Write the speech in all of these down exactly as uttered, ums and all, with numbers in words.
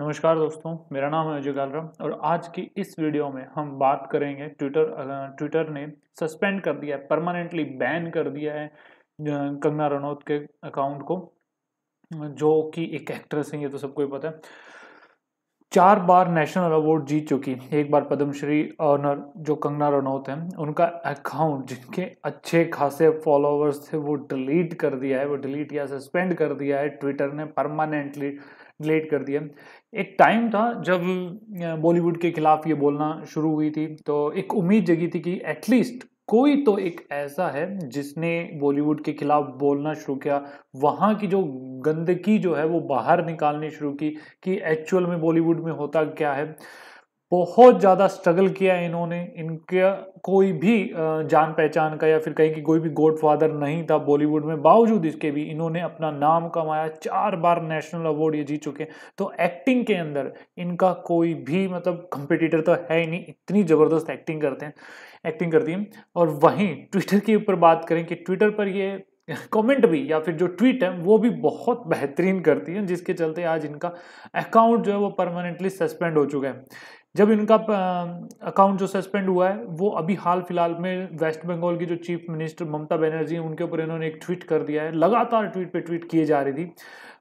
नमस्कार दोस्तों, मेरा नाम है अजय राम और आज की इस वीडियो में हम बात करेंगे ट्विटर ट्विटर ने सस्पेंड कर दिया है, परमानेंटली बैन कर दिया है कंगना रनौत के अकाउंट को, जो कि एक एक्ट्रेस है, ये तो सबको ही पता है। चार बार नेशनल अवार्ड जीत चुकी, एक बार पद्मश्री ऑनर जो कंगना रनौत हैं, उनका अकाउंट जिनके अच्छे खासे फॉलोअर्स थे वो डिलीट कर दिया है, वो डिलीट या सस्पेंड कर दिया है ट्विटर ने, परमानेंटली डिलीट कर दिया। एक टाइम था जब बॉलीवुड के खिलाफ ये बोलना शुरू हुई थी, तो एक उम्मीद जगी थी कि एटलीस्ट कोई तो एक ऐसा है जिसने बॉलीवुड के खिलाफ बोलना शुरू किया, वहाँ की जो गंदगी जो है वो बाहर निकालनी शुरू की कि एक्चुअल में बॉलीवुड में होता क्या है। बहुत ज़्यादा स्ट्रगल किया इन्होंने, इनका कोई भी जान पहचान का या फिर कहीं कि कोई भी गॉडफादर नहीं था बॉलीवुड में, बावजूद इसके भी इन्होंने अपना नाम कमाया। चार बार नेशनल अवार्ड ये जीत चुके हैं, तो एक्टिंग के अंदर इनका कोई भी मतलब कंपटीटर तो है ही नहीं, इतनी ज़बरदस्त एक्टिंग करते हैं एक्टिंग करती हैं। और वहीं ट्विटर के ऊपर बात करें कि ट्विटर पर ये कमेंट भी या फिर जो ट्वीट है वो भी बहुत बेहतरीन करती है, जिसके चलते आज इनका अकाउंट जो है वो परमानेंटली सस्पेंड हो चुका है। जब इनका अकाउंट जो सस्पेंड हुआ है वो अभी हाल फिलहाल में वेस्ट बंगाल की जो चीफ मिनिस्टर ममता बनर्जी हैं, उनके ऊपर इन्होंने एक ट्वीट कर दिया है। लगातार ट्वीट पे ट्वीट किए जा रही थी।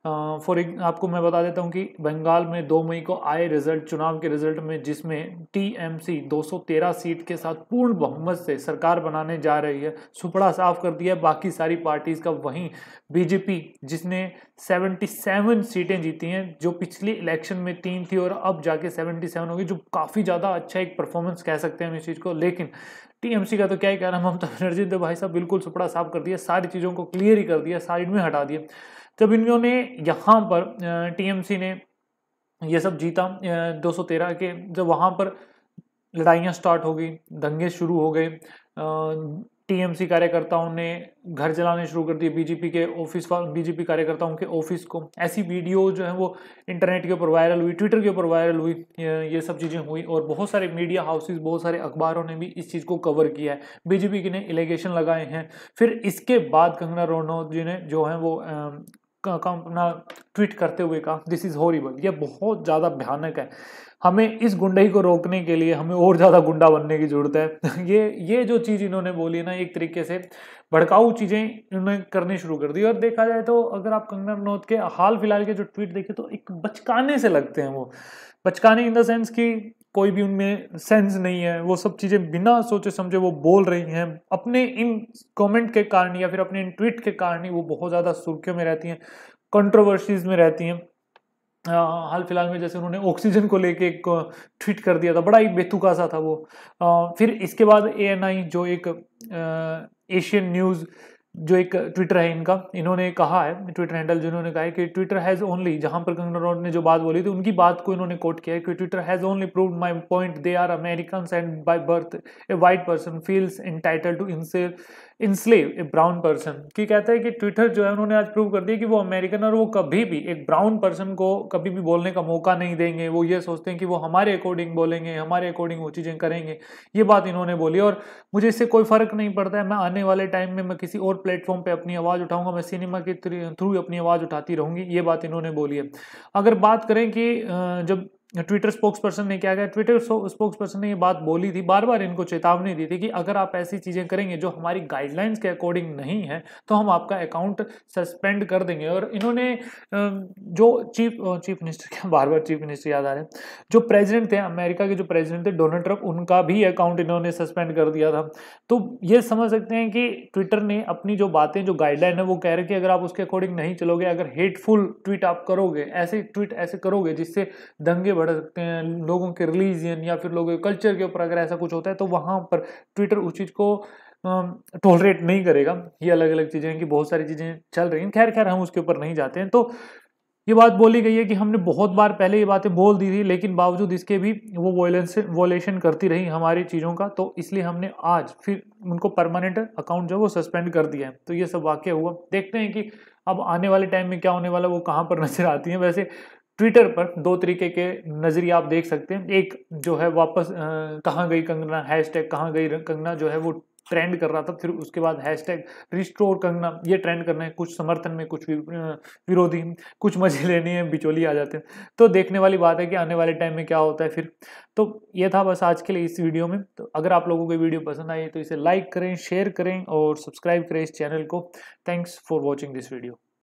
फॉर uh, आपको मैं बता देता हूँ कि बंगाल में दो मई को आए रिजल्ट, चुनाव के रिजल्ट में, जिसमें टीएमसी दो सौ तेरह सीट के साथ पूर्ण बहुमत से सरकार बनाने जा रही है, सुपड़ा साफ कर दिया है बाकी सारी पार्टीज़ का। वहीं बीजेपी जिसने सतहत्तर सीटें जीती हैं, जो पिछली इलेक्शन में तीन थी और अब जाके सतहत्तर होगी, जो काफ़ी ज़्यादा अच्छा एक परफॉर्मेंस कह सकते हैं हम इस चीज़ को। लेकिन टीएमसी का तो क्या ही कहना, ममता बनर्जी ने भाई साहब बिल्कुल सुपड़ा साफ कर दिया, सारी चीज़ों को क्लियर ही कर दिया, साइड में हटा दिया। जब इन्होंने यहाँ पर टीएमसी ने ये सब जीता दो सौ तेरह के, जब वहाँ पर लड़ाइयाँ स्टार्ट हो गई, दंगे शुरू हो गए, टीएमसी कार्यकर्ताओं ने घर जलाने शुरू कर दिए, बीजेपी के ऑफिस बीजेपी कार्यकर्ताओं के ऑफिस को। ऐसी वीडियो जो है वो इंटरनेट के ऊपर वायरल हुई, ट्विटर के ऊपर वायरल हुई, ये सब चीज़ें हुई और बहुत सारे मीडिया हाउसेस, बहुत सारे अखबारों ने भी इस चीज़ को कवर किया है। बीजेपी ने एलिगेशन लगाए हैं। फिर इसके बाद कंगना रनौत जी ने जो है वो अपना ट्वीट करते हुए कहा, दिस इज़ हॉरिबल, यह बहुत ज़्यादा भयानक है, हमें इस गुंडाई को रोकने के लिए हमें और ज़्यादा गुंडा बनने की ज़रूरत है। ये ये जो चीज़ इन्होंने बोली है ना, एक तरीके से भड़काऊ चीज़ें इन्होंने करनी शुरू कर दी। और देखा जाए तो अगर आप कंगना रनौत के हाल फिलहाल के जो ट्वीट देखें तो एक बचकाने से लगते हैं वो, बचकाने इन द सेंस कि कोई भी उनमें सेंस नहीं है, वो सब चीज़ें बिना सोचे समझे वो बोल रही हैं। अपने इन कमेंट के कारण या फिर अपने इन ट्वीट के कारण ही वो बहुत ज़्यादा सुर्खियों में रहती हैं, कंट्रोवर्सीज़ में रहती हैं। हाल फिलहाल में जैसे उन्होंने ऑक्सीजन को लेके एक ट्वीट कर दिया था, बड़ा ही बेतुका सा था वो। आ, फिर इसके बाद ए एन आई जो एक एशियन न्यूज़ जो एक ट्विटर है इनका, इन्होंने कहा है, ट्विटर हैंडल जिन्होंने कहा है कि ट्विटर हैज़ ओनली, जहां पर कंगना रनौत ने जो बात बोली थी उनकी बात को इन्होंने कोट किया है कि Twitter has only proved my point, they are Americans and by birth a white person feels entitled to enslave enslave a brown person. कि कहता है कि ट्विटर जो है उन्होंने आज प्रूव कर दिया कि वो अमेरिकन और वो कभी भी एक ब्राउन पर्सन को कभी भी बोलने का मौका नहीं देंगे। वो ये सोचते हैं कि वो हमारे अकॉर्डिंग बोलेंगे, हमारे अकॉर्डिंग वो चीज़ें करेंगे। ये बात इन्होंने बोली और मुझे इससे कोई फ़र्क नहीं पड़ता है, मैं आने वाले टाइम में मैं किसी और प्लेटफॉर्म पे अपनी आवाज़ उठाऊंगा, मैं सिनेमा के थ्रू अपनी आवाज़ उठाती रहूंगी, ये बात इन्होंने बोली है। अगर बात करें कि जब ट्विटर स्पोक्सपर्सन ने क्या कहा, ट्विटर स्पोक्सपर्सन ने ये बात बोली थी, बार बार इनको चेतावनी दी थी कि अगर आप ऐसी चीज़ें करेंगे जो हमारी गाइडलाइंस के अकॉर्डिंग नहीं है तो हम आपका अकाउंट सस्पेंड कर देंगे। और इन्होंने जो चीफ चीफ मिनिस्टर क्या बार बार चीफ मिनिस्टर याद आ रहे हैं, जो प्रेजिडेंट थे अमेरिका के, जो प्रेजिडेंट थे डोनाल्ड ट्रम्प, उनका भी अकाउंट इन्होंने सस्पेंड कर दिया था। तो ये समझ सकते हैं कि ट्विटर ने अपनी जो बातें, जो गाइडलाइन है वो कह रहे कि अगर आप उसके अकॉर्डिंग नहीं चलोगे, अगर हेटफुल ट्वीट आप करोगे, ऐसे ट्वीट ऐसे करोगे जिससे दंगे बढ़ सकते हैं, लोगों के रिलीजन या फिर लोगों के कल्चर के ऊपर अगर ऐसा कुछ होता है तो वहाँ पर ट्विटर उस चीज़ को टॉलरेट नहीं करेगा। ये अलग अलग चीज़ें हैं कि बहुत सारी चीज़ें चल रही हैं, खैर खैर हम उसके ऊपर नहीं जाते हैं। तो ये बात बोली गई है कि हमने बहुत बार पहले ये बातें बोल दी थी, लेकिन बावजूद इसके भी वो वॉयलेंस वॉयलेशन करती रही हमारी चीज़ों का, तो इसलिए हमने आज फिर उनको परमानेंट अकाउंट जो है वो सस्पेंड कर दिया है। तो ये सब वाकया हुआ, देखते हैं कि अब आने वाले टाइम में क्या होने वाला, वो कहाँ पर नजर आती हैं। वैसे ट्विटर पर दो तरीके के नज़रिए आप देख सकते हैं, एक जो है वापस कहाँ गई कंगना, हैशटैग कहाँ गई कंगना जो है वो ट्रेंड कर रहा था। फिर उसके बाद हैशटैग रिस्टोर कंगना ये ट्रेंड करना है, कुछ समर्थन में, कुछ विरोधी, कुछ मजे लेने हैं, बिचौली आ जाते हैं। तो देखने वाली बात है कि आने वाले टाइम में क्या होता है फिर। तो ये था बस आज के लिए इस वीडियो में। तो अगर आप लोगों को वीडियो पसंद आई तो इसे लाइक करें, शेयर करें और सब्सक्राइब करें इस चैनल को। Thanks for watching this video.